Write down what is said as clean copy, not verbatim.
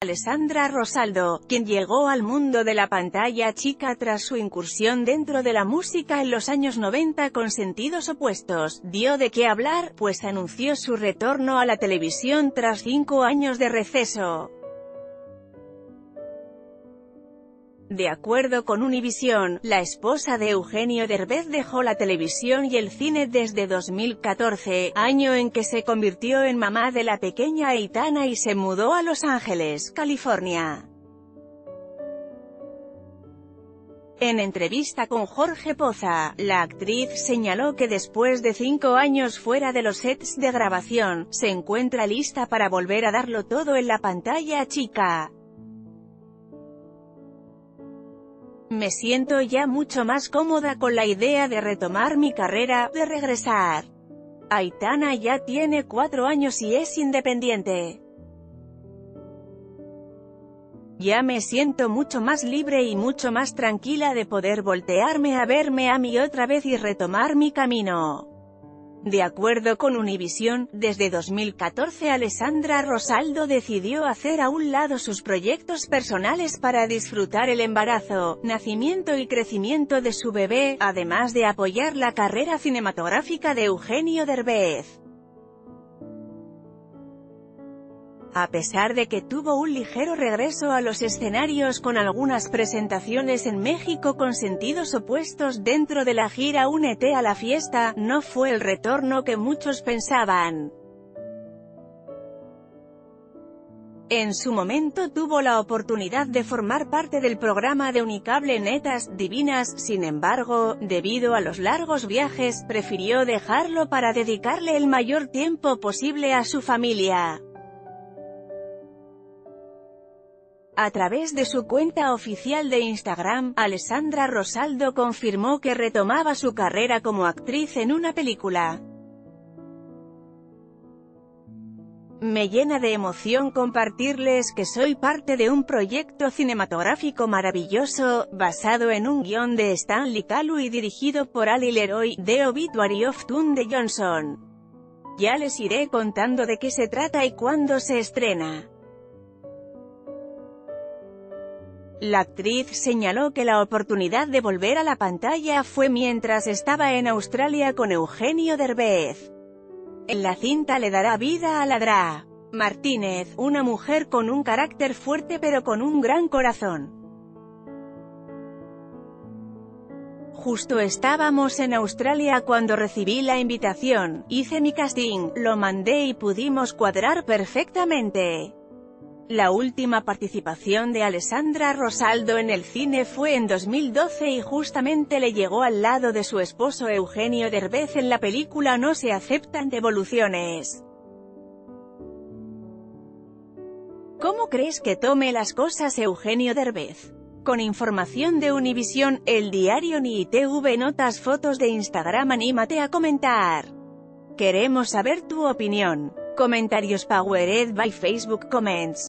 Alessandra Rosaldo, quien llegó al mundo de la pantalla chica tras su incursión dentro de la música en los años 90 con Sentidos Opuestos, dio de qué hablar, pues anunció su retorno a la televisión tras 5 años de receso. De acuerdo con Univision, la esposa de Eugenio Derbez dejó la televisión y el cine desde 2014, año en que se convirtió en mamá de la pequeña Aitana y se mudó a Los Ángeles, California. En entrevista con Jorge Poza, la actriz señaló que después de 5 años fuera de los sets de grabación, se encuentra lista para volver a darlo todo en la pantalla chica. Me siento ya mucho más cómoda con la idea de retomar mi carrera, de regresar. Aitana ya tiene 4 años y es independiente. Ya me siento mucho más libre y mucho más tranquila de poder voltearme a verme a mí otra vez y retomar mi camino. De acuerdo con Univision, desde 2014 Alessandra Rosaldo decidió hacer a un lado sus proyectos personales para disfrutar el embarazo, nacimiento y crecimiento de su bebé, además de apoyar la carrera cinematográfica de Eugenio Derbez. A pesar de que tuvo un ligero regreso a los escenarios con algunas presentaciones en México con Sentidos Opuestos dentro de la gira Únete a la Fiesta, no fue el retorno que muchos pensaban. En su momento tuvo la oportunidad de formar parte del programa de Unicable Netas Divinas, sin embargo, debido a los largos viajes, prefirió dejarlo para dedicarle el mayor tiempo posible a su familia. A través de su cuenta oficial de Instagram, Alessandra Rosaldo confirmó que retomaba su carrera como actriz en una película. Me llena de emoción compartirles que soy parte de un proyecto cinematográfico maravilloso, basado en un guión de Stanley Calu y dirigido por Ali Leroy, The Obituary of Tunde Johnson. Ya les iré contando de qué se trata y cuándo se estrena. La actriz señaló que la oportunidad de volver a la pantalla fue mientras estaba en Australia con Eugenio Derbez. En la cinta le dará vida a Ladra Martínez, una mujer con un carácter fuerte pero con un gran corazón. Justo estábamos en Australia cuando recibí la invitación, hice mi casting, lo mandé y pudimos cuadrar perfectamente. La última participación de Alessandra Rosaldo en el cine fue en 2012 y justamente le llegó al lado de su esposo Eugenio Derbez en la película No se aceptan devoluciones. ¿Cómo crees que tome las cosas Eugenio Derbez? Con información de Univision, El Diario Ni TV Notas, fotos de Instagram. Anímate a comentar. Queremos saber tu opinión. Comentarios powered by Facebook Comments.